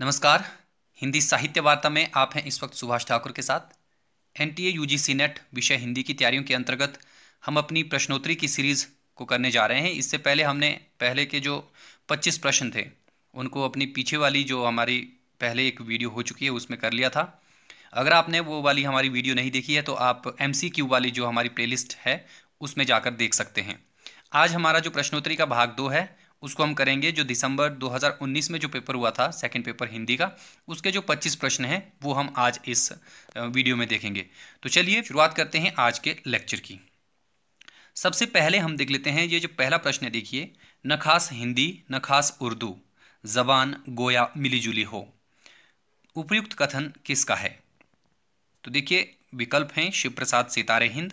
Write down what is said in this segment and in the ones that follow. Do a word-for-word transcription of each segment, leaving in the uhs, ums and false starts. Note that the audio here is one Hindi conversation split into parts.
नमस्कार। हिंदी साहित्य वार्ता में आप हैं इस वक्त सुभाष ठाकुर के साथ। N T A U G C NET विषय हिंदी की तैयारियों के अंतर्गत हम अपनी प्रश्नोत्तरी की सीरीज़ को करने जा रहे हैं। इससे पहले हमने पहले के जो पच्चीस प्रश्न थे उनको अपनी पीछे वाली जो हमारी पहले एक वीडियो हो चुकी है उसमें कर लिया था। अगर आपने वो वाली हमारी वीडियो नहीं देखी है तो आप एम सी क्यू वाली जो हमारी प्लेलिस्ट है उसमें जाकर देख सकते हैं। आज हमारा जो प्रश्नोत्तरी का भाग दो है उसको हम करेंगे। जो दिसंबर दो हज़ार उन्नीस में जो पेपर हुआ था, सेकंड पेपर हिंदी का, उसके जो पच्चीस प्रश्न हैं वो हम आज इस वीडियो में देखेंगे। तो चलिए शुरुआत करते हैं आज के लेक्चर की। सबसे पहले हम देख लेते हैं ये जो पहला प्रश्न है, देखिए, न खास हिंदी न खास उर्दू, जबान गोया मिलीजुली हो, उपयुक्त कथन किसका है? तो देखिए विकल्प हैं शिवप्रसाद सितारे हिंद,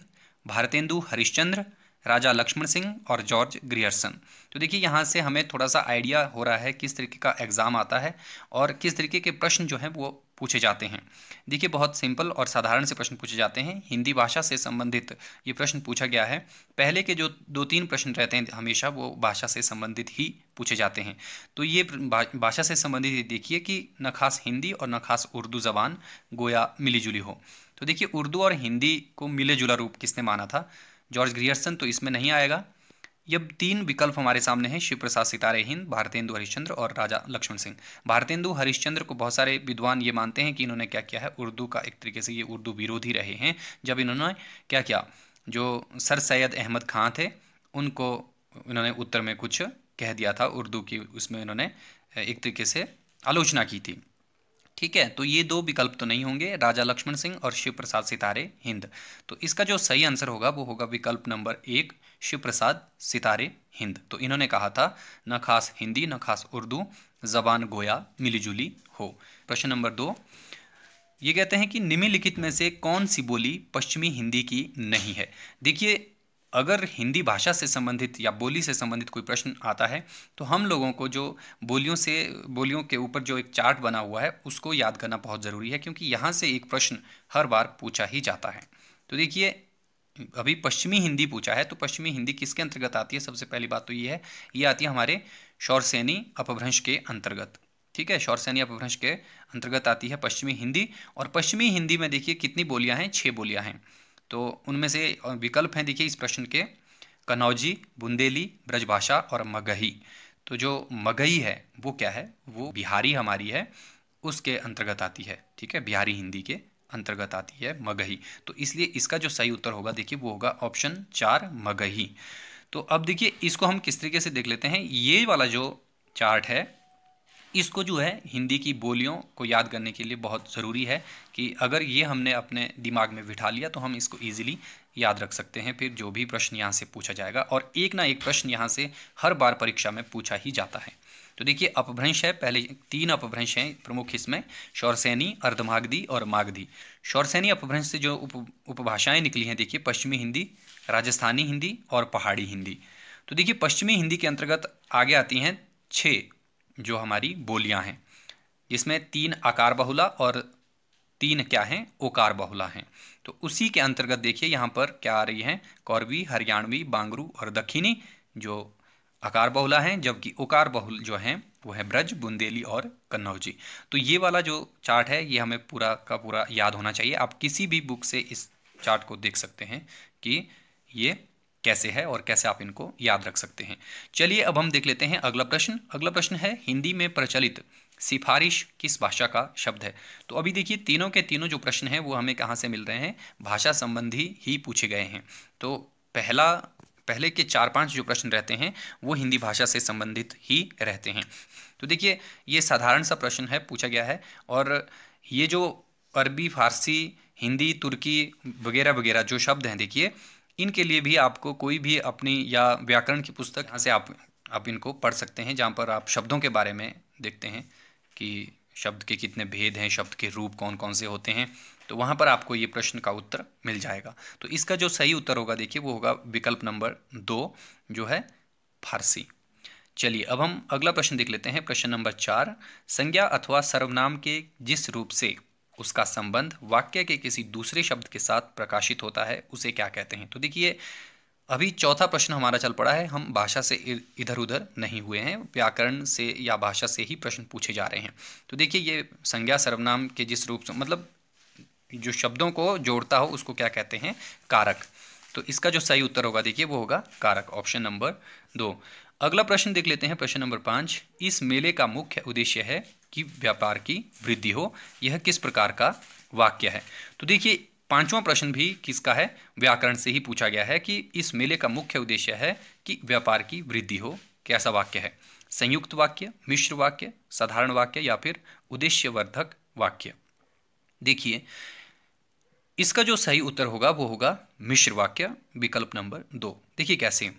भारतेंदु हरिश्चंद्र, राजा लक्ष्मण सिंह और जॉर्ज ग्रियर्सन। तो देखिए यहाँ से हमें थोड़ा सा आइडिया हो रहा है किस तरीके का एग्ज़ाम आता है और किस तरीके के प्रश्न जो हैं वो पूछे जाते हैं। देखिए बहुत सिंपल और साधारण से प्रश्न पूछे जाते हैं। हिंदी भाषा से संबंधित ये प्रश्न पूछा गया है। पहले के जो दो तीन प्रश्न रहते हैं हमेशा वो भाषा से संबंधित ही पूछे जाते हैं। तो ये भाषा से संबंधित, देखिए कि न खास हिंदी और न खास उर्दू, जबान गोया मिलीजुली हो। तो देखिए उर्दू और हिंदी को मिले जुला रूप किसने माना था? George Grierson. तो इसमें नहीं आएगा। ये तीन विकल्प हमारे सामने हैं, शिवप्रसाद सितारे हिंद, भारतेंदु हरिश्चंद्र और राजा लक्ष्मण सिंह। भारतेंदु हरिश्चंद्र को बहुत सारे विद्वान ये मानते हैं कि इन्होंने क्या किया है, उर्दू का एक तरीके से ये उर्दू विरोधी रहे हैं। जब इन्होंने क्या किया, जो सर सैयद अहमद खां थे उनको इन्होंने उत्तर में कुछ कह दिया था उर्दू की, उसमें इन्होंने एक तरीके से आलोचना की थी। ठीक है, तो ये दो विकल्प तो नहीं होंगे, राजा लक्ष्मण सिंह और शिवप्रसाद सितारे हिंद। तो इसका जो सही आंसर होगा वो होगा विकल्प नंबर एक, शिवप्रसाद सितारे हिंद। तो इन्होंने कहा था न खास हिंदी न खास उर्दू, जबान गोया मिलीजुली हो। प्रश्न नंबर दो ये कहते हैं कि निम्नलिखित में से कौन सी बोली पश्चिमी हिंदी की नहीं है? देखिए अगर हिंदी भाषा से संबंधित या बोली से संबंधित कोई प्रश्न आता है तो हम लोगों को जो बोलियों से बोलियों के ऊपर जो एक चार्ट बना हुआ है उसको याद करना बहुत ज़रूरी है, क्योंकि यहाँ से एक प्रश्न हर बार पूछा ही जाता है। तो देखिए अभी पश्चिमी हिंदी पूछा है, तो पश्चिमी हिंदी किसके अंतर्गत आती है? सबसे पहली बात तो ये है, ये आती है हमारे शौरसेनी अपभ्रंश के अंतर्गत। ठीक है, शौरसेनी अपभ्रंश के अंतर्गत आती है पश्चिमी हिंदी। और पश्चिमी हिंदी में देखिए कितनी बोलियाँ हैं, छः बोलियाँ हैं। तो उनमें से विकल्प हैं देखिए इस प्रश्न के, कनौजी, बुंदेली, ब्रजभाषा और मगही। तो जो मगही है वो क्या है, वो बिहारी हमारी है उसके अंतर्गत आती है। ठीक है, बिहारी हिंदी के अंतर्गत आती है मगही। तो इसलिए इसका जो सही उत्तर होगा देखिए वो होगा ऑप्शन चार, मगही। तो अब देखिए इसको हम किस तरीके से देख लेते हैं, ये वाला जो चार्ट है इसको जो है हिंदी की बोलियों को याद करने के लिए बहुत ज़रूरी है कि अगर ये हमने अपने दिमाग में बिठा लिया तो हम इसको इजीली याद रख सकते हैं। फिर जो भी प्रश्न यहाँ से पूछा जाएगा, और एक ना एक प्रश्न यहाँ से हर बार परीक्षा में पूछा ही जाता है। तो देखिए अपभ्रंश है, पहले तीन अपभ्रंश हैं प्रमुख इसमें, शौरसेनी, अर्धमाग्धी और मागधी। शौरसेनी अपभ्रंश से जो उप उपभाषाएँ निकली हैं देखिए, पश्चिमी हिंदी, राजस्थानी हिंदी और पहाड़ी हिंदी। तो देखिए पश्चिमी हिंदी के अंतर्गत आगे आती हैं छः जो हमारी बोलियां हैं, जिसमें तीन आकार बहुला और तीन क्या हैं, ओकार बहुला हैं। तो उसी के अंतर्गत देखिए यहाँ पर क्या आ रही हैं, कौरवी, हरियाणवी, बांगरू और दक्षिणी जो आकार बहुला हैं, जबकि ओकार बहुल जो हैं वो है ब्रज, बुंदेली और कन्नौजी। तो ये वाला जो चार्ट है ये हमें पूरा का पूरा याद होना चाहिए। आप किसी भी बुक से इस चार्ट को देख सकते हैं कि ये कैसे है और कैसे आप इनको याद रख सकते हैं। चलिए अब हम देख लेते हैं अगला प्रश्न। अगला प्रश्न है, हिंदी में प्रचलित सिफारिश किस भाषा का शब्द है? तो अभी देखिए तीनों के तीनों जो प्रश्न हैं वो हमें कहाँ से मिल रहे हैं, भाषा संबंधी ही पूछे गए हैं। तो पहला पहले के चार पांच जो प्रश्न रहते हैं वो हिंदी भाषा से संबंधित ही रहते हैं। तो देखिए ये साधारण सा प्रश्न है, पूछा गया है, और ये जो अरबी, फारसी, हिंदी, तुर्की वगैरह वगैरह जो शब्द हैं देखिए इनके लिए भी आपको कोई भी अपनी या व्याकरण की पुस्तक यहाँ से आप आप इनको पढ़ सकते हैं, जहाँ पर आप शब्दों के बारे में देखते हैं कि शब्द के कितने भेद हैं, शब्द के रूप कौन कौन से होते हैं। तो वहाँ पर आपको ये प्रश्न का उत्तर मिल जाएगा। तो इसका जो सही उत्तर होगा देखिए वो होगा विकल्प नंबर दो जो है फारसी। चलिए अब हम अगला प्रश्न देख लेते हैं, प्रश्न नंबर चार। संज्ञा अथवा सर्वनाम के जिस रूप से उसका संबंध वाक्य के किसी दूसरे शब्द के साथ प्रकाशित होता है उसे क्या कहते हैं? तो देखिए अभी चौथा प्रश्न हमारा चल पड़ा है। हम भाषा से इधर उधर नहीं हुए हैं, व्याकरण से या भाषा से ही प्रश्न पूछे जा रहे हैं। तो देखिए ये संज्ञा सर्वनाम के जिस रूप से मतलब जो शब्दों को जोड़ता हो उसको क्या कहते हैं, कारक। तो इसका जो सही उत्तर होगा देखिए वो होगा कारक, ऑप्शन नंबर दो। अगला प्रश्न देख लेते हैं, प्रश्न नंबर पाँच। इस मेले का मुख्य उद्देश्य है कि व्यापार की वृद्धि हो, यह किस प्रकार का वाक्य है। तो देखिए पांचवा प्रश्न भी किसका है, व्याकरण से ही पूछा गया है कि इस मेले का मुख्य उद्देश्य है कि व्यापार की वृद्धि हो, कैसा वाक्य है। संयुक्त वाक्य, मिश्र वाक्य, साधारण वाक्य या फिर उद्देश्यवर्धक वाक्य। देखिए इसका जो सही उत्तर होगा वो होगा मिश्र वाक्य, विकल्प नंबर दो। देखिए कैसे,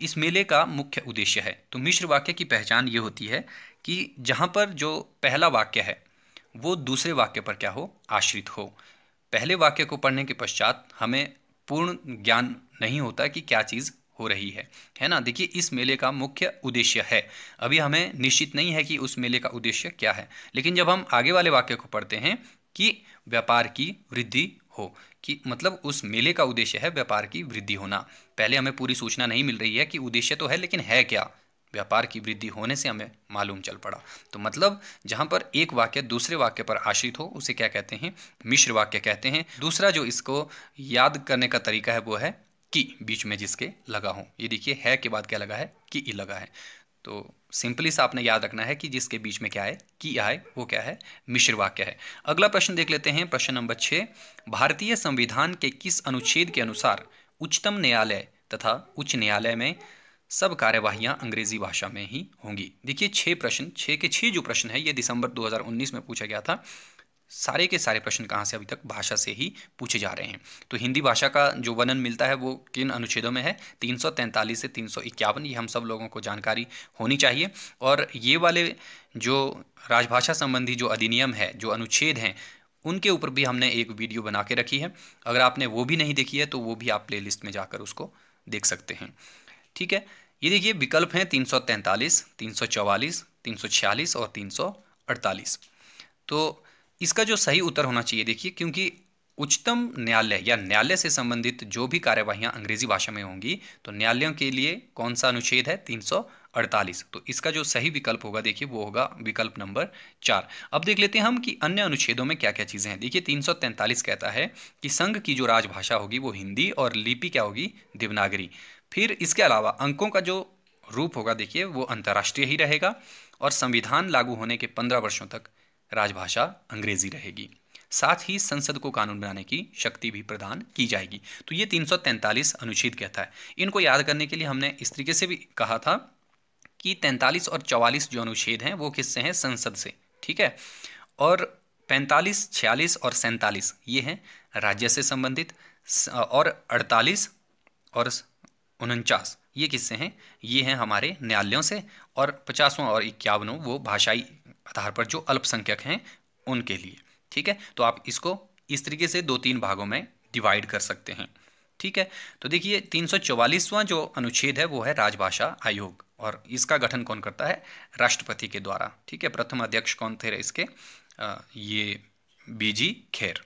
इस मेले का मुख्य उद्देश्य है, तो मिश्र वाक्य की पहचान ये होती है कि जहाँ पर जो पहला वाक्य है वो दूसरे वाक्य पर क्या हो, आश्रित हो। पहले वाक्य को पढ़ने के पश्चात हमें पूर्ण ज्ञान नहीं होता कि क्या चीज़ हो रही है, है ना। देखिए इस मेले का मुख्य उद्देश्य है, अभी हमें निश्चित नहीं है कि उस मेले का उद्देश्य क्या है, लेकिन जब हम आगे वाले वाक्य को पढ़ते हैं कि व्यापार की वृद्धि हो, कि मतलब उस मेले का उद्देश्य है व्यापार की वृद्धि होना। पहले हमें पूरी सूचना नहीं मिल रही है कि उद्देश्य तो है लेकिन है क्या, व्यापार की वृद्धि होने से हमें मालूम चल पड़ा। तो मतलब जहाँ पर एक वाक्य दूसरे वाक्य पर आश्रित हो उसे क्या कहते हैं, मिश्र वाक्य कहते हैं। दूसरा जो इसको याद करने का तरीका है वो है कि, बीच में जिसके लगा हो। ये देखिए है के बाद क्या लगा है, कि ई लगा है। तो सिंपली से आपने याद रखना है कि जिसके बीच में क्या है, कि आए, वो क्या है, मिश्र वाक्य है। अगला प्रश्न देख लेते हैं, प्रश्न नंबर छः। भारतीय संविधान के किस अनुच्छेद के अनुसार उच्चतम न्यायालय तथा उच्च न्यायालय में सब कार्यवाहियाँ अंग्रेजी भाषा में ही होंगी। देखिए छः प्रश्न, छः के छः जो प्रश्न है ये दिसंबर दो हज़ार उन्नीस में पूछा गया था। सारे के सारे प्रश्न कहाँ से अभी तक भाषा से ही पूछे जा रहे हैं। तो हिंदी भाषा का जो वर्णन मिलता है वो किन अनुच्छेदों में है, तीन सौ तैंतालीस से तीन सौ इक्यावन, ये हम सब लोगों को जानकारी होनी चाहिए। और ये वाले जो राजभाषा संबंधी जो अधिनियम है, जो अनुच्छेद हैं, उनके ऊपर भी हमने एक वीडियो बना के रखी है। अगर आपने वो भी नहीं देखी है तो वो भी आप प्ले लिस्ट में जाकर उसको देख सकते हैं, ठीक है। ये देखिए विकल्प हैं तीन सौ तैंतालीस, तीन सौ चौवालीस, तीन सौ छियालीस और तीन सौ अड़तालीस। तो इसका जो सही उत्तर होना चाहिए देखिए, क्योंकि उच्चतम न्यायालय या न्यायालय से संबंधित जो भी कार्यवाहियाँ अंग्रेजी भाषा में होंगी, तो न्यायालयों के लिए कौन सा अनुच्छेद है, तीन सौ अड़तालीस। तो इसका जो सही विकल्प होगा देखिए वो होगा विकल्प नंबर चार। अब देख लेते हैं हम कि अन्य अनुच्छेदों में क्या क्या चीज़ें हैं। देखिए तीन सौ तैंतालीस कहता है कि संघ की जो राजभाषा होगी वो हिंदी और लिपि क्या होगी, देवनागरी। फिर इसके अलावा अंकों का जो रूप होगा देखिए वो अंतर्राष्ट्रीय ही रहेगा, और संविधान लागू होने के पंद्रह वर्षों तक राजभाषा अंग्रेजी रहेगी। साथ ही संसद को कानून बनाने की शक्ति भी प्रदान की जाएगी। तो ये तीन सौ तैंतालीस अनुच्छेद कहता है। इनको याद करने के लिए हमने इस तरीके से भी कहा था कि तैंतालीस और चौवालीस जो अनुच्छेद हैं वो किससे हैं, संसद से, ठीक है। और पैंतालीस, छियालीस और सैंतालीस ये हैं राज्य से संबंधित, और अड़तालीस और उनचास ये किससे हैं, ये हैं हमारे न्यायालयों से, और पचासवां और इक्यावनों वो भाषाई आधार पर जो अल्पसंख्यक हैं उनके लिए, ठीक है। तो आप इसको इस तरीके से दो तीन भागों में डिवाइड कर सकते हैं, ठीक है। तो देखिए तीन सौ चौवालीसवां जो अनुच्छेद है वो है राजभाषा आयोग, और इसका गठन कौन करता है, राष्ट्रपति के द्वारा, ठीक है। प्रथम अध्यक्ष कौन थे इसके, आ, ये बीजी खैर,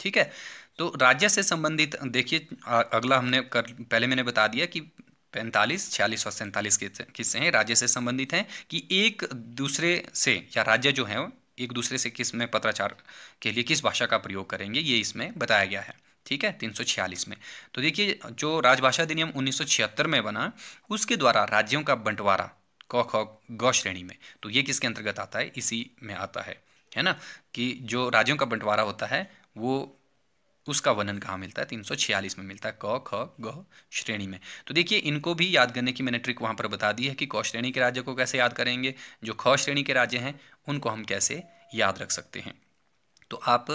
ठीक है। तो राज्य से संबंधित देखिए अगला हमने कर पहले मैंने बता दिया कि पैंतालीस, छियालीस और सैंतालीस किससे हैं, राज्य से संबंधित हैं, कि एक दूसरे से या राज्य जो हैं एक दूसरे से किस में पत्राचार के लिए किस भाषा का प्रयोग करेंगे, ये इसमें बताया गया है, ठीक है, तीन सौ छियालीस में। तो देखिए जो राजभाषा अधिनियम उन्नीस सौ छिहत्तर में बना उसके द्वारा राज्यों का बंटवारा क ख ग श्रेणी में, तो ये किसके अंतर्गत आता है, इसी में आता है, है ना। कि जो राज्यों का बंटवारा होता है वो उसका वर्णन कहाँ मिलता है, तीन सौ छियालीस में मिलता है, क ख ग श्रेणी में। तो देखिए इनको भी याद करने की मैंने ट्रिक वहाँ पर बता दी है कि क श्रेणी के राज्य को कैसे याद करेंगे, जो ख श्रेणी के राज्य हैं उनको हम कैसे याद रख सकते हैं। तो आप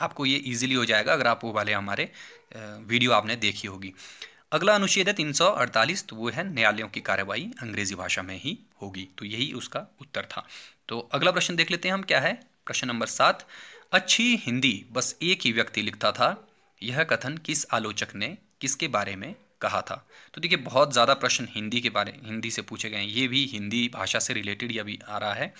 आपको ये इजीली हो जाएगा अगर आप वो वाले हमारे वीडियो आपने देखी होगी। अगला अनुच्छेद है तीन सौ अड़तालीस, तो वो है न्यायालयों की कार्यवाही अंग्रेजी भाषा में ही होगी। तो यही उसका उत्तर था। तो अगला प्रश्न देख लेते हैं हम क्या है, प्रश्न नंबर सात। अच्छी हिंदी बस एक ही व्यक्ति लिखता था, यह कथन किस आलोचक ने किसके बारे में कहा था। तो देखिए बहुत ज़्यादा प्रश्न हिंदी के बारे हिंदी से पूछे गए हैं, ये भी हिंदी भाषा से रिलेटेड ये भी आ रहा है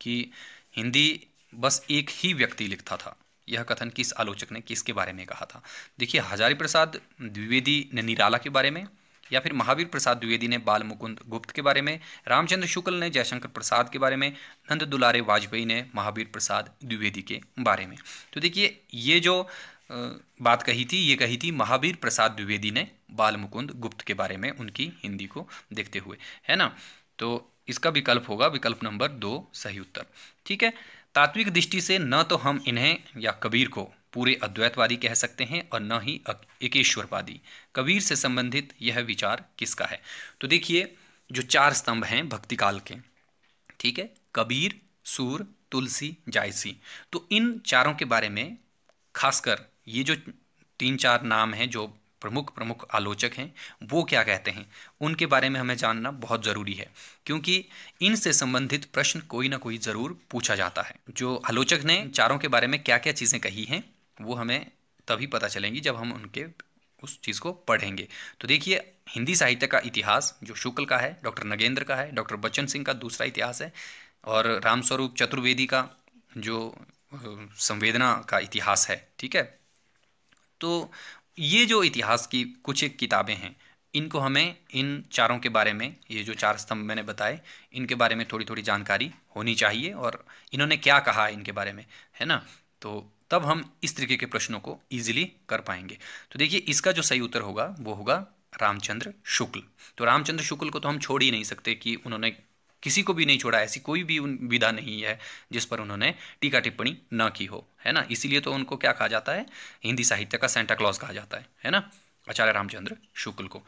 कि हिंदी बस एक ही व्यक्ति लिखता था, यह कथन किस आलोचक ने किसके बारे में कहा था। देखिए हजारी प्रसाद द्विवेदी ने निराला के बारे में, या फिर महावीर प्रसाद द्विवेदी ने बालमुकुंद गुप्त के बारे में, रामचंद्र शुक्ल ने जयशंकर प्रसाद के बारे में, नंद दुलारे वाजपेयी ने महावीर प्रसाद द्विवेदी के बारे में। तो देखिए ये जो बात कही थी ये कही थी महावीर प्रसाद द्विवेदी ने बालमुकुंद गुप्त के बारे में, उनकी हिंदी को देखते हुए, है ना। तो इसका विकल्प होगा विकल्प नंबर दो सही उत्तर। ठीक है, तात्विक दृष्टि से न तो हम इन्हें या कबीर को पूरे अद्वैतवादी कह सकते हैं और न ही एकेश्वरवादी। कबीर से संबंधित यह विचार किसका है? तो देखिए जो चार स्तंभ हैं भक्तिकाल के, ठीक है, कबीर, सूर, तुलसी, जायसी, तो इन चारों के बारे में खासकर ये जो तीन चार नाम हैं जो प्रमुख प्रमुख आलोचक हैं वो क्या कहते हैं उनके बारे में हमें जानना बहुत ज़रूरी है, क्योंकि इनसे संबंधित प्रश्न कोई ना कोई ज़रूर पूछा जाता है। जो आलोचक ने चारों के बारे में क्या क्या चीज़ें कही हैं वो हमें तभी पता चलेंगी जब हम उनके उस चीज़ को पढ़ेंगे। तो देखिए हिंदी साहित्य का इतिहास जो शुक्ल का है, डॉक्टर नगेंद्र का है, डॉक्टर बच्चन सिंह का दूसरा इतिहास है, और रामस्वरूप चतुर्वेदी का जो संवेदना का इतिहास है, ठीक है। तो ये जो इतिहास की कुछ एक किताबें हैं इनको हमें इन चारों के बारे में, ये जो चार स्तंभ मैंने बताए इनके बारे में थोड़ी थोड़ी जानकारी होनी चाहिए और इन्होंने क्या कहा इनके बारे में, है ना। तो तब हम इस तरीके के प्रश्नों को ईजिली कर पाएंगे। तो देखिए इसका जो सही उत्तर होगा वो होगा रामचंद्र शुक्ल। तो रामचंद्र शुक्ल को तो हम छोड़ ही नहीं सकते कि उन्होंने किसी को भी नहीं छोड़ा, ऐसी कोई भी उन विधा नहीं है जिस पर उन्होंने टीका टिप्पणी ना की हो, है ना। इसीलिए तो उनको क्या कहा जाता है, हिंदी साहित्य का सेंटा क्लॉज कहा जाता है, है ना, आचार्य रामचंद्र शुक्ल को।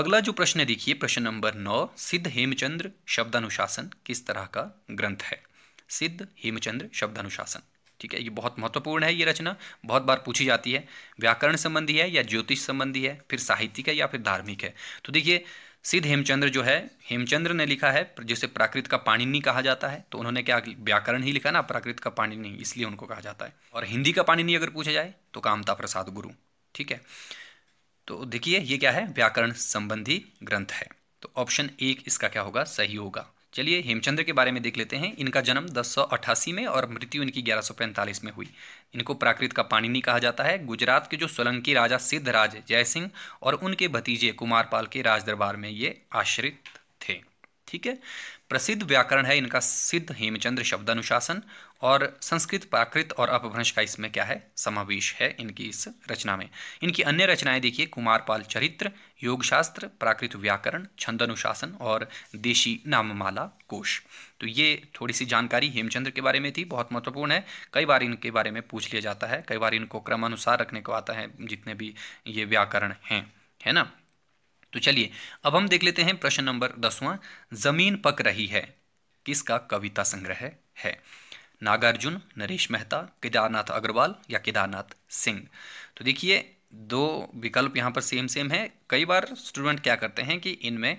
अगला जो प्रश्न है देखिए प्रश्न नंबर नौ, सिद्ध हेमचंद्र शब्दानुशासन किस तरह का ग्रंथ है? सिद्ध हेमचंद्र शब्दानुशासन, ठीक है, ये बहुत महत्वपूर्ण है, ये रचना बहुत बार पूछी जाती है। व्याकरण संबंधी है या ज्योतिष संबंधी है, फिर साहित्यिक है या फिर धार्मिक है? तो देखिए सिद्ध हेमचंद्र जो है, हेमचंद्र ने लिखा है, जिसे प्राकृत का पाणिनि कहा जाता है, तो उन्होंने क्या व्याकरण ही लिखा ना, प्राकृत का पाणिनि, इसलिए उनको कहा जाता है। और हिंदी का पाणिनि अगर पूछा जाए तो कामता प्रसाद गुरु, ठीक है। तो देखिए ये क्या है, व्याकरण संबंधी ग्रंथ है, तो ऑप्शन एक इसका क्या होगा, सही होगा। चलिए हेमचंद्र के बारे में देख लेते हैं। इनका जन्म दस सौ अट्ठासी में और मृत्यु इनकी ग्यारह सौ पैंतालीस में हुई। इनको प्राकृत का पाणिनि कहा जाता है। गुजरात के जो सोलंकी राजा सिद्धराज जयसिंह और उनके भतीजे कुमारपाल के राजदरबार में ये आश्रित थे, ठीक है। प्रसिद्ध व्याकरण है इनका सिद्ध हेमचंद्र शब्दानुशासन, और संस्कृत, प्राकृत और अपभ्रंश का इसमें क्या है, समावेश है इनकी इस रचना में। इनकी अन्य रचनाएं देखिए कुमारपाल चरित्र, योगशास्त्र, प्राकृत व्याकरण, छंदानुशासन और देशी नाममाला कोश। तो ये थोड़ी सी जानकारी हेमचंद्र के बारे में थी, बहुत महत्वपूर्ण है, कई बार इनके बारे में पूछ लिया जाता है, कई बार इनको क्रमानुसार रखने को आता है जितने भी ये व्याकरण हैं, है ना। तो चलिए अब हम देख लेते हैं प्रश्न नंबर दसवां, जमीन पक रही है किसका कविता संग्रह है, है? नागार्जुन, नरेश मेहता, केदारनाथ अग्रवाल या केदारनाथ सिंह? तो देखिए दो विकल्प यहाँ पर सेम सेम है। कई बार स्टूडेंट क्या करते हैं कि इनमें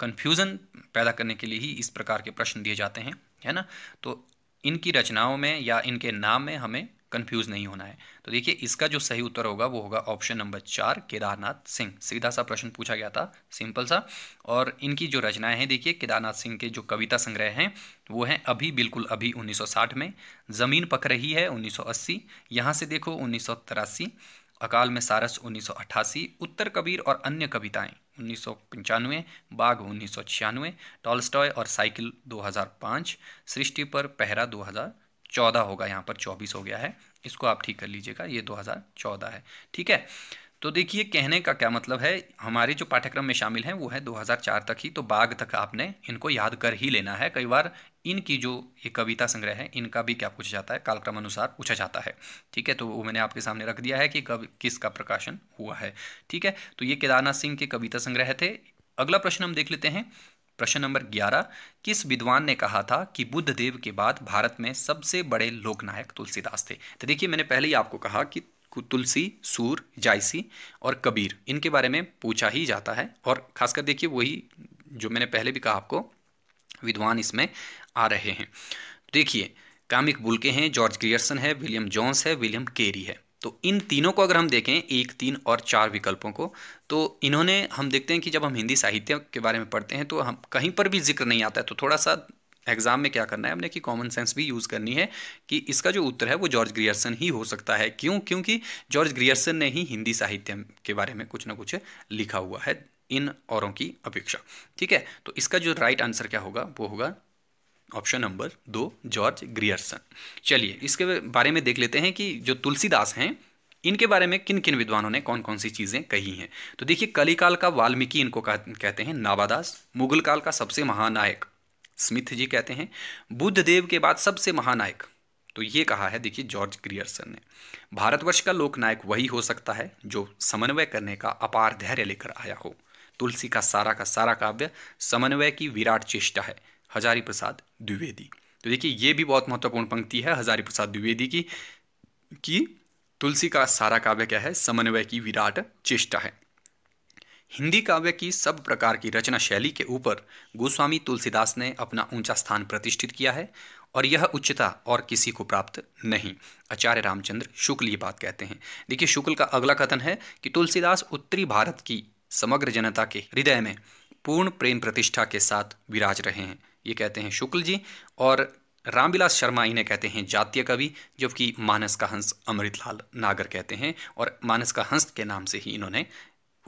कंफ्यूजन पैदा करने के लिए ही इस प्रकार के प्रश्न दिए जाते हैं, है ना। तो इनकी रचनाओं में या इनके नाम में हमें कंफ्यूज नहीं होना है। तो देखिए इसका जो सही उत्तर होगा वो होगा ऑप्शन नंबर चार, केदारनाथ सिंह। सीधा सा प्रश्न पूछा गया था, सिंपल सा। और इनकी जो रचनाएं हैं देखिए, केदारनाथ सिंह के जो कविता संग्रह हैं वो हैं अभी बिल्कुल अभी उन्नीस सौ साठ में, जमीन पक रही है उन्नीस सौ अस्सी, यहाँ से देखो उन्नीस सौ तिरासी, अकाल में सारस उन्नीस सौ अट्ठासी, उत्तर कबीर और अन्य कविताएं उन्नीस सौ पंचानवे, बाघ उन्नीस सौ छियानवे, टॉलस्टॉय और साइकिल दो हज़ार पाँच, सृष्टि पर पहरा दो हज़ार चौदह होगा, यहाँ पर चौबीस हो गया है, इसको आप ठीक कर लीजिएगा, ये दो हज़ार चौदह है, ठीक है। तो देखिए कहने का क्या मतलब है, हमारे जो पाठ्यक्रम में शामिल हैं वो है दो हज़ार चार तक ही, तो बाघ तक आपने इनको याद कर ही लेना है। कई बार इनकी जो ये कविता संग्रह है इनका भी क्या पूछा जाता है, कालक्रम अनुसार पूछा जाता है, ठीक है। तो वो मैंने आपके सामने रख दिया है कि कब किसका प्रकाशन हुआ है, ठीक है। तो ये केदारनाथ सिंह के कविता संग्रह थे। अगला प्रश्न हम देख लेते हैं, प्रश्न नंबर ग्यारह, किस विद्वान ने कहा था कि बुद्ध देव के बाद भारत में सबसे बड़े लोकनायक तुलसीदास थे? तो देखिए मैंने पहले ही आपको कहा कि तुलसी, सूर, जायसी और कबीर, इनके बारे में पूछा ही जाता है, और खासकर देखिए वही जो मैंने पहले भी कहा आपको विद्वान इसमें आ रहे हैं। देखिए कामिक बुल्के हैं, जॉर्ज ग्रियर्सन है, विलियम जोन्स है, विलियम केरी है। तो इन तीनों को अगर हम देखें, एक, तीन और चार विकल्पों को, तो इन्होंने हम देखते हैं कि जब हम हिंदी साहित्य के बारे में पढ़ते हैं तो हम कहीं पर भी जिक्र नहीं आता है। तो थोड़ा सा एग्जाम में क्या करना है हमने कि कॉमन सेंस भी यूज़ करनी है कि इसका जो उत्तर है वो जॉर्ज ग्रियर्सन ही हो सकता है। क्यों? क्योंकि जॉर्ज ग्रियर्सन ने ही हिंदी साहित्य के बारे में कुछ ना कुछ लिखा हुआ है, इन औरों की अपेक्षा। ठीक है, तो इसका जो राइट आंसर क्या होगा वो होगा ऑप्शन नंबर दो, जॉर्ज ग्रियर्सन। चलिए इसके बारे में देख लेते हैं कि जो तुलसीदास हैं इनके बारे में किन किन विद्वानों ने कौन कौन सी चीज़ें कही हैं। तो देखिए, कलिकाल का वाल्मीकि इनको कहते हैं, नावादास। मुगल काल का सबसे महानायक स्मिथ जी कहते हैं, बुद्ध देव के बाद सबसे महानायक, तो ये कहा है देखिए जॉर्ज ग्रियर्सन ने। भारतवर्ष का लोकनायक वही हो सकता है जो समन्वय करने का अपार धैर्य लेकर आया हो। तुलसी का सारा का सारा काव्य समन्वय की विराट चेष्टा है। हजारी प्रसाद द्विवेदी, तो देखिए ये भी बहुत महत्वपूर्ण पंक्ति है हजारी प्रसाद द्विवेदी की कि तुलसी का सारा काव्य क्या है, समन्वय की विराट चेष्टा है। हिंदी काव्य की सब प्रकार की रचना शैली के ऊपर गोस्वामी तुलसीदास ने अपना ऊंचा स्थान प्रतिष्ठित किया है और यह उच्चता और किसी को प्राप्त नहीं। आचार्य रामचंद्र शुक्ल ये बात कहते हैं। देखिए शुक्ल का अगला कथन है कि तुलसीदास उत्तरी भारत की समग्र जनता के हृदय में पूर्ण प्रेम प्रतिष्ठा के साथ विराज रहे हैं, ये कहते हैं शुक्ल जी। और रामविलास शर्मा इन्हें कहते हैं जातीय कवि, जबकि मानस का हंस अमृतलाल नागर कहते हैं, और मानस का हंस के नाम से ही इन्होंने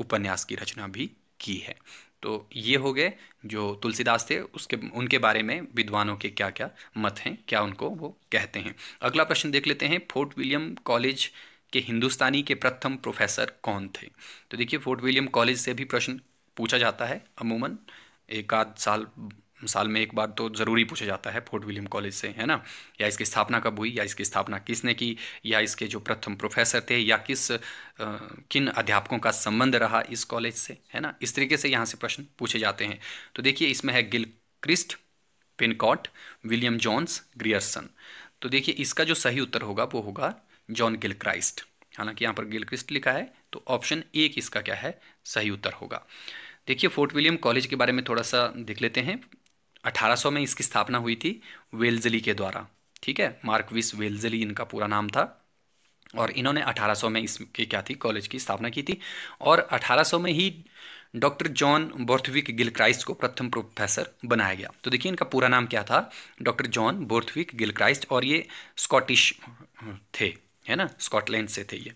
उपन्यास की रचना भी की है। तो ये हो गए जो तुलसीदास थे उसके उनके बारे में विद्वानों के क्या क्या मत हैं, क्या उनको वो कहते हैं। अगला प्रश्न देख लेते हैं, फोर्ट विलियम कॉलेज के हिंदुस्तानी के प्रथम प्रोफेसर कौन थे। तो देखिए फोर्ट विलियम कॉलेज से भी प्रश्न पूछा जाता है, अमूमन एक आध साल साल में एक बार तो ज़रूरी पूछा जाता है फोर्ट विलियम कॉलेज से, है ना। या इसकी स्थापना कब हुई, या इसकी स्थापना किसने की, या इसके जो प्रथम प्रोफेसर थे, या किस आ, किन अध्यापकों का संबंध रहा इस कॉलेज से, है ना। इस तरीके से यहाँ से प्रश्न पूछे जाते हैं। तो देखिए इसमें है Gilchrist, Pincott, William Jones, Grierson. तो देखिए इसका जो सही उत्तर होगा वो होगा जॉन गिलक्राइस्ट, हालांकि यहाँ पर गिलक्राइस्ट लिखा है, तो ऑप्शन एक इसका क्या है, सही उत्तर होगा। देखिए फोर्ट विलियम कॉलेज के बारे में थोड़ा सा देख लेते हैं। अठारह सौ में इसकी स्थापना हुई थी वेल्सली के द्वारा, ठीक है, मार्कविस वेल्सली इनका पूरा नाम था, और इन्होंने अठारह सौ में इसके क्या थी कॉलेज की स्थापना की थी। और अठारह सौ में ही डॉक्टर जॉन बोर्थविक गिलक्राइस्ट को प्रथम प्रोफेसर बनाया गया। तो देखिए इनका पूरा नाम क्या था, डॉक्टर जॉन बोर्थविक गिलक्राइस्ट, और ये स्कॉटिश थे, है ना, स्कॉटलैंड से थे ये,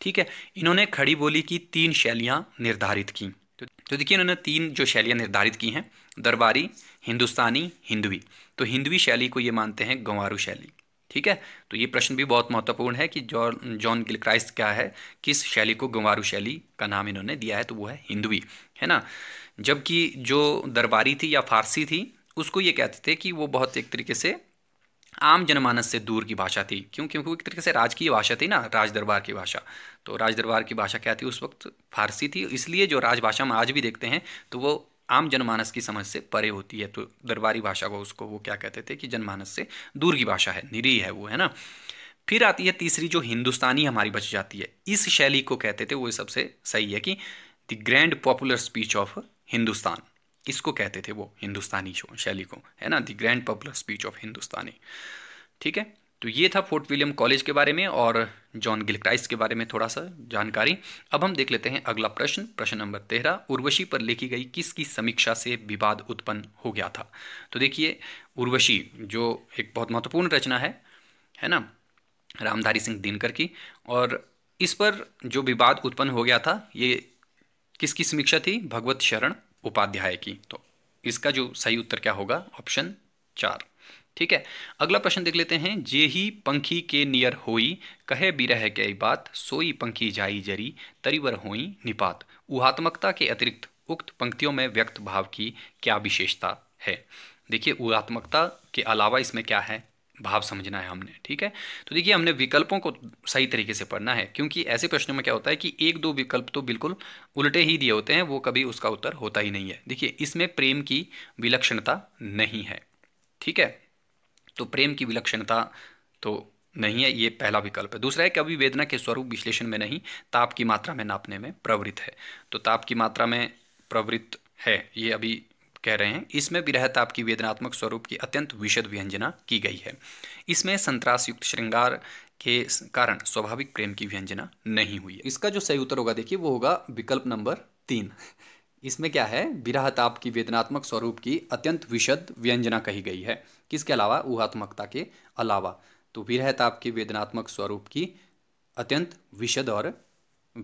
ठीक है। इन्होंने खड़ी बोली की तीन शैलियाँ निर्धारित की। तो देखिए इन्होंने तीन जो शैलियाँ निर्धारित की हैं, दरबारी, हिंदुस्तानी, हिंदवी। तो हिंदवी शैली को ये मानते हैं गंवारू शैली, ठीक है। तो ये प्रश्न भी बहुत महत्वपूर्ण है कि जॉन जॉन गिलक्राइस्ट क्या है, किस शैली को गंवारू शैली का नाम इन्होंने दिया है, तो वो है हिंदवी, है ना। जबकि जो दरबारी थी या फारसी थी उसको ये कहते थे कि वो बहुत एक तरीके से आम जनमानस से दूर की भाषा थी, क्यों क्योंकि एक तरीके से राजकीय भाषा थी ना, राज दरबार की भाषा। तो राज दरबार की भाषा क्या थी उस वक्त, फारसी थी, इसलिए जो राजभाषा हम आज भी देखते हैं तो वो आम जनमानस की समझ से परे होती है। तो दरबारी भाषा को उसको वो क्या कहते थे कि जनमानस से दूर की भाषा है, निरीह है वो, है ना। फिर आती है तीसरी जो हिंदुस्तानी हमारी बच जाती है, इस शैली को कहते थे, वो सबसे सही है कि the grand popular speech of Hindustan, इसको कहते थे वो हिंदुस्तानी शैली को, है ना, the grand popular speech of Hindustani, ठीक है। तो ये था फोर्ट विलियम कॉलेज के बारे में और जॉन गिलक्राइस्ट के बारे में थोड़ा सा जानकारी। अब हम देख लेते हैं अगला प्रश्न, प्रश्न नंबर तेरह, उर्वशी पर लिखी गई किसकी समीक्षा से विवाद उत्पन्न हो गया था। तो देखिए उर्वशी जो एक बहुत महत्वपूर्ण रचना है, है ना, रामधारी सिंह दिनकर की, और इस पर जो विवाद उत्पन्न हो गया था ये किसकी समीक्षा थी, भगवत शरण उपाध्याय की। तो इसका जो सही उत्तर क्या होगा, ऑप्शन चार, ठीक है। अगला प्रश्न देख लेते हैं, जे ही पंखी के नियर होई कहे बिरह के बात, सोई पंखी जाई जरी तरीवर होई निपात। ऊहात्मकता के अतिरिक्त उक्त पंक्तियों में व्यक्त भाव की क्या विशेषता है। देखिए ऊहात्मकता के अलावा इसमें क्या है, भाव समझना है हमने, ठीक है। तो देखिए हमने विकल्पों को सही तरीके से पढ़ना है, क्योंकि ऐसे प्रश्नों में क्या होता है कि एक दो विकल्प तो बिल्कुल उल्टे ही दिए होते हैं, वो कभी उसका उत्तर होता ही नहीं है। देखिए इसमें प्रेम की विलक्षणता नहीं है, ठीक है, तो प्रेम की विलक्षणता तो नहीं है, ये पहला विकल्प है। दूसरा है कि अभी वेदना के स्वरूप विश्लेषण में नहीं, ताप की मात्रा में नापने में प्रवृत्त है, तो ताप की मात्रा में प्रवृत्त है ये अभी कह रहे हैं। इसमें विरह ताप की वेदनात्मक स्वरूप की अत्यंत विशद व्यंजना की गई है। इसमें संतरास युक्त श्रृंगार के कारण स्वाभाविक प्रेम की व्यंजना नहीं हुई है। इसका जो सही उत्तर होगा देखिए वो होगा विकल्प नंबर तीन। इसमें क्या है, विरह ताप की वेदनात्मक स्वरूप की अत्यंत विशद व्यंजना कही गई है, किसके अलावा, ऊहात्मकता के अलावा। तो विरह ताप की वेदनात्मक स्वरूप की अत्यंत विशद और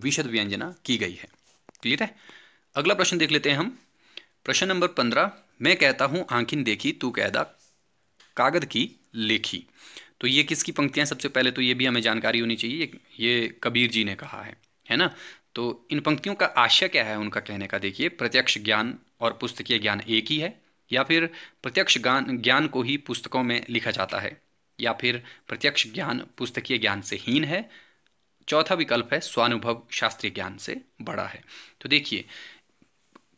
विशद व्यंजना की गई है, क्लियर है। अगला प्रश्न देख लेते हैं हम। प्रश्न नंबर पंद्रह, मैं कहता हूँ आंखिन देखी तू कहदा कागद की लेखी। तो ये किसकी पंक्तियाँ, सबसे पहले तो ये भी हमें जानकारी होनी चाहिए। ये कबीर जी ने कहा है, है ना। तो इन पंक्तियों का आशय क्या है उनका कहने का, देखिए प्रत्यक्ष ज्ञान और पुस्तकीय ज्ञान एक ही है, या फिर प्रत्यक्ष ज्ञान ज्ञान को ही पुस्तकों में लिखा जाता है, या फिर प्रत्यक्ष ज्ञान पुस्तकीय ज्ञान से हीन है। चौथा विकल्प है स्वानुभव शास्त्रीय ज्ञान से बड़ा है। तो देखिए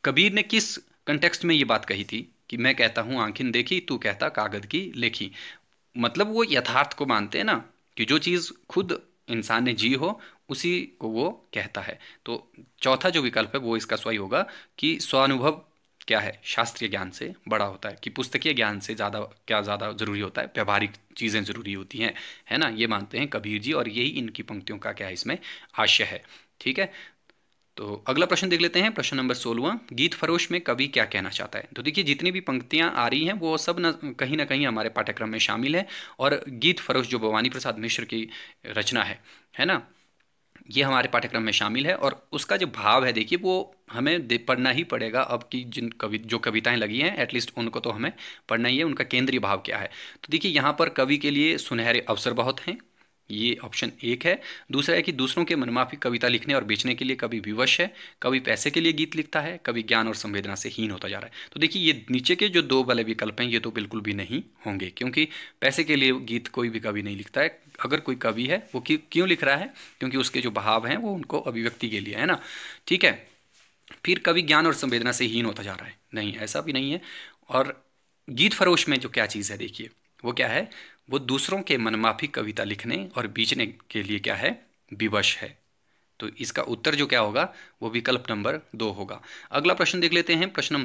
कबीर ने किस कंटेक्स्ट में ये बात कही थी कि मैं कहता हूँ आंखिन देखी तू कहता कागज की लेखी, मतलब वो यथार्थ को मानते हैं ना, कि जो चीज़ खुद इंसान ने जी हो उसी को वो कहता है। तो चौथा जो विकल्प है वो इसका सही होगा कि स्वानुभव क्या है, शास्त्रीय ज्ञान से बड़ा होता है, कि पुस्तकीय ज्ञान से ज़्यादा क्या ज़्यादा ज़रूरी होता है, व्यवहारिक चीज़ें ज़रूरी होती हैं, है ना। ये मानते हैं कबीर जी और यही इनकी पंक्तियों का क्या है, इसमें आशय है। ठीक है, तो अगला प्रश्न देख लेते हैं, प्रश्न नंबर सोलहवां, गीत फरोश में कवि क्या कहना चाहता है। तो देखिए जितनी भी पंक्तियां आ रही हैं वो सब न कहीं ना कहीं हमारे पाठ्यक्रम में शामिल है, और गीत फरोश जो भवानी प्रसाद मिश्र की रचना है, है ना, ये हमारे पाठ्यक्रम में शामिल है, और उसका जो भाव है देखिए वो हमें पढ़ना ही पड़ेगा। अब की जिन कवि जो कविताएं लगी हैं एटलीस्ट उनको तो हमें पढ़ना ही है, उनका केंद्रीय भाव क्या है। तो देखिए यहाँ पर कवि के लिए सुनहरे अवसर बहुत हैं, ये ऑप्शन एक है। दूसरा है कि दूसरों के मनमाफी कविता लिखने और बेचने के लिए कवि विवश है, कवि पैसे के लिए गीत लिखता है, कवि ज्ञान और संवेदना से हीन होता जा रहा है। तो देखिए ये नीचे के जो दो वाले विकल्प हैं ये तो बिल्कुल भी नहीं होंगे, क्योंकि पैसे के लिए गीत कोई भी कवि नहीं लिखता है। अगर कोई कवि है वो क्यों लिख रहा है, क्योंकि उसके जो भाव हैं वो उनको अभिव्यक्ति के लिए, है ना। ठीक है, फिर कवि ज्ञान और संवेदना से हीन होता जा रहा है, नहीं ऐसा भी नहीं है। और गीत फरोश में जो क्या चीज़ है देखिए वो क्या है, वो दूसरों के मनमाफी कविता लिखने और बेचने के लिए क्या है, विवश है। तो इसका उत्तर जो क्या होगा वो विकल्प नंबर दो होगा। अगला प्रश्न देख लेते हैं, प्रश्न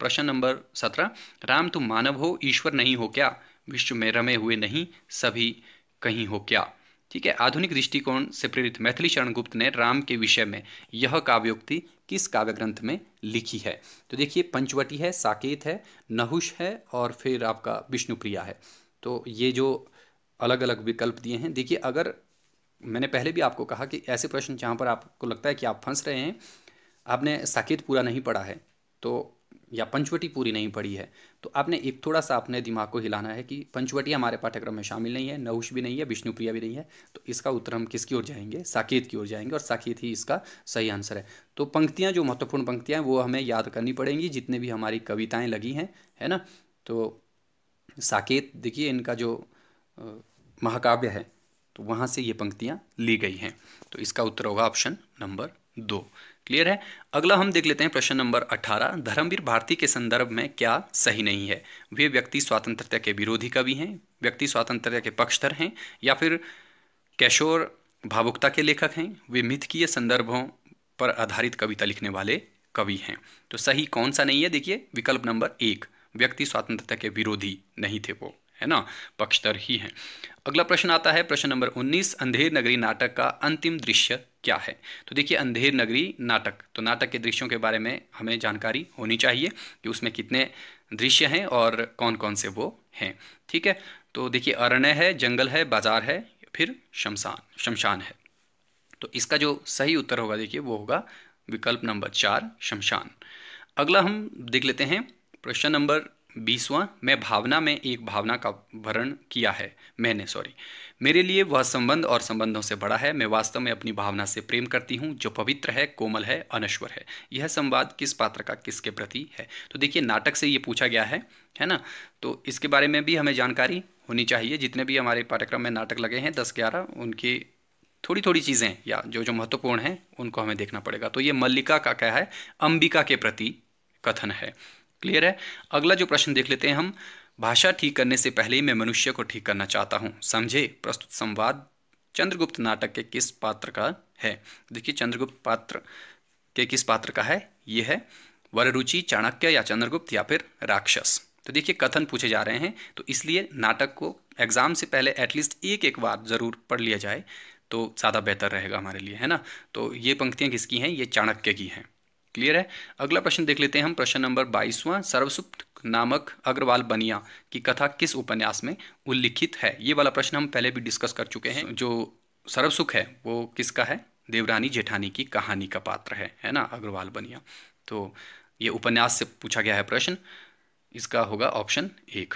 प्रश्न नंबर सत्रह, राम तुम मानव हो ईश्वर नहीं हो क्या, विश्व में रमे हुए नहीं सभी कहीं हो क्या। ठीक है, आधुनिक दृष्टिकोण से प्रेरित मैथिली शरण गुप्त ने राम के विषय में यह काव्योक्ति किस काव्य ग्रंथ में लिखी है। तो देखिए पंचवटी है, साकेत है, नहुष है, और फिर आपका विष्णुप्रिया है। तो ये जो अलग अलग विकल्प दिए हैं, देखिए अगर मैंने पहले भी आपको कहा कि ऐसे प्रश्न जहाँ पर आपको लगता है कि आप फंस रहे हैं, आपने साकेत पूरा नहीं पढ़ा है तो, या पंचवटी पूरी नहीं पढ़ी है, तो आपने एक थोड़ा सा अपने दिमाग को हिलाना है कि पंचवटी हमारे पाठ्यक्रम में शामिल नहीं है, नहुष भी नहीं है, विष्णुप्रिया भी नहीं है, तो इसका उत्तर हम किसकी ओर जाएंगे, साकेत की ओर जाएंगे, और साकेत ही इसका सही आंसर है। तो पंक्तियाँ जो महत्वपूर्ण पंक्तियाँ वो हमें याद करनी पड़ेंगी, जितने भी हमारी कविताएँ लगी हैं, है ना। तो साकेत देखिए इनका जो महाकाव्य है तो वहाँ से ये पंक्तियाँ ली गई हैं। तो इसका उत्तर होगा ऑप्शन नंबर दो। क्लियर है। अगला हम देख लेते हैं प्रश्न नंबर अठारह, धर्मवीर भारती के संदर्भ में क्या सही नहीं है, वे व्यक्ति स्वातंत्रता के विरोधी कवि हैं, व्यक्ति स्वातंत्रता के पक्षधर हैं, या फिर किशोर भावुकता के लेखक हैं, वे मिथकीय संदर्भों पर आधारित कविता लिखने वाले कवि हैं। तो सही कौन सा नहीं है, देखिए विकल्प नंबर एक, व्यक्ति स्वतंत्रता के विरोधी नहीं थे वो, है ना, पक्षधर ही हैं। अगला प्रश्न आता है प्रश्न नंबर उन्नीस, अंधेरे नगरी नाटक का अंतिम दृश्य क्या है। तो देखिए अंधेरे नगरी नाटक, तो नाटक के दृश्यों के बारे में हमें जानकारी होनी चाहिए कि उसमें कितने दृश्य हैं और कौन कौन से वो हैं। ठीक है, तो देखिए अरण्य है, जंगल है, बाजार है, फिर शमशान शमशान है। तो इसका जो सही उत्तर होगा देखिए वो होगा विकल्प नंबर चार, शमशान। अगला हम देख लेते हैं प्रश्न नंबर बीसवां, मैं भावना में एक भावना का भरण किया है मैंने सॉरी मेरे लिए वह संबंध और संबंधों से बड़ा है, मैं वास्तव में अपनी भावना से प्रेम करती हूँ जो पवित्र है, कोमल है, अनश्वर है, यह संवाद किस पात्र का किसके प्रति है। तो देखिए नाटक से ये पूछा गया है, है ना, तो इसके बारे में भी हमें जानकारी होनी चाहिए। जितने भी हमारे पाठ्यक्रम में नाटक लगे हैं दस ग्यारह, उनकी थोड़ी थोड़ी चीज़ें या जो जो महत्वपूर्ण हैं उनको हमें देखना पड़ेगा। तो ये मल्लिका का क्या है, अंबिका के प्रति कथन है। क्लियर है। अगला जो प्रश्न देख लेते हैं हम, भाषा ठीक करने से पहले ही मैं मनुष्य को ठीक करना चाहता हूँ, समझे प्रस्तुत संवाद चंद्रगुप्त नाटक के किस पात्र का है। देखिए चंद्रगुप्त पात्र के किस पात्र का है, ये है वररुचि, चाणक्य या चंद्रगुप्त या फिर राक्षस। तो देखिए कथन पूछे जा रहे हैं, तो इसलिए नाटक को एग्जाम से पहले एटलीस्ट एक एक बार जरूर पढ़ लिया जाए तो ज़्यादा बेहतर रहेगा हमारे लिए, है ना। तो ये पंक्तियाँ किसकी हैं, ये चाणक्य की हैं। क्लियर है। अगला प्रश्न देख लेते हैं हम, प्रश्न नंबर बाईसवां, सर्वसुख नामक अग्रवाल बनिया की कथा किस उपन्यास में उल्लिखित है। ये वाला प्रश्न हम पहले भी डिस्कस कर चुके हैं। जो सर्वसुख है वो किसका है, देवरानी जेठानी की कहानी का पात्र है, है ना, अग्रवाल बनिया। तो ये उपन्यास से पूछा गया है प्रश्न, इसका होगा ऑप्शन एक।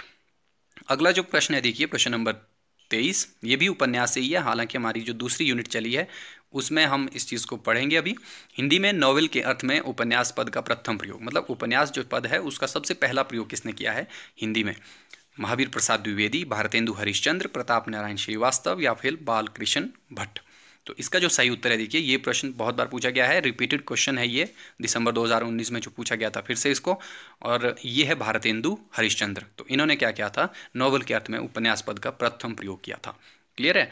अगला जो प्रश्न है देखिए प्रश्न नंबर तेईस, ये भी उपन्यास से ही है, हालांकि हमारी जो दूसरी यूनिट चली है उसमें हम इस चीज़ को पढ़ेंगे अभी। हिंदी में नॉवेल के अर्थ में उपन्यास पद का प्रथम प्रयोग, मतलब उपन्यास जो पद है उसका सबसे पहला प्रयोग किसने किया है हिंदी में? महावीर प्रसाद द्विवेदी, भारतेंदु हरिश्चंद्र, प्रताप नारायण श्रीवास्तव या फिर बालकृष्ण भट्ट। तो इसका जो सही उत्तर है देखिए, ये प्रश्न बहुत बार पूछा गया है, रिपीटेड क्वेश्चन है ये, दिसंबर दो हज़ार उन्नीस में जो पूछा गया था फिर से इसको, और ये है भारतेंदु हरिश्चंद्र। तो इन्होंने क्या किया था, नॉवेल के अर्थ में उपन्यास पद का प्रथम प्रयोग किया था। क्लियर है?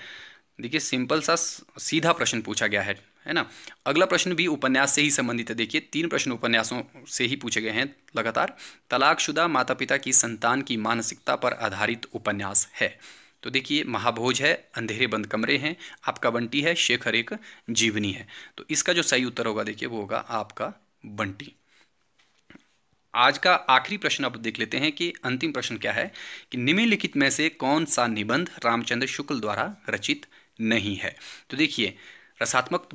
देखिए सिंपल सा सीधा प्रश्न पूछा गया है, है ना। अगला प्रश्न भी उपन्यास से ही संबंधित है, देखिए तीन प्रश्न उपन्यासों से ही पूछे गए हैं लगातार। तलाकशुदा माता पिता की संतान की मानसिकता पर आधारित उपन्यास है, तो देखिए महाभोज है, अंधेरे बंद कमरे हैं, आपका बंटी है, शेखर एक जीवनी है। तो इसका जो सही उत्तर होगा देखिए वो होगा आपका बंटी। आज का आखिरी प्रश्न अब देख लेते हैं कि अंतिम प्रश्न क्या है कि निम्नलिखित में से कौन सा निबंध रामचंद्र शुक्ल द्वारा रचित नहीं है? तो देखिए रसात्मक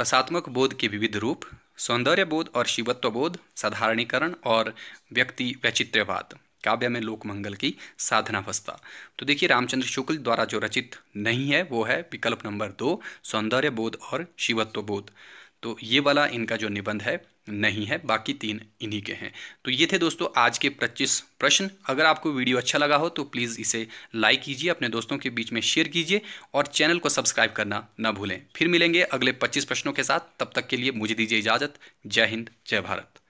रसात्मक बोध के विविध रूप, सौंदर्य बोध और शिवत्व बोध, साधारणीकरण और व्यक्ति वैचित्र्यवाद, काव्य में लोकमंगल की साधनावस्था। तो देखिए रामचंद्र शुक्ल द्वारा जो रचित नहीं है वो है विकल्प नंबर दो, सौंदर्य बोध और शिवत्व बोध। तो ये वाला इनका जो निबंध है नहीं है, बाकी तीन इन्हीं के हैं। तो ये थे दोस्तों आज के पच्चीस प्रश्न। अगर आपको वीडियो अच्छा लगा हो तो प्लीज़ इसे लाइक कीजिए, अपने दोस्तों के बीच में शेयर कीजिए और चैनल को सब्सक्राइब करना ना भूलें। फिर मिलेंगे अगले पच्चीस प्रश्नों के साथ, तब तक के लिए मुझे दीजिए इजाज़त। जय हिंद, जय भारत।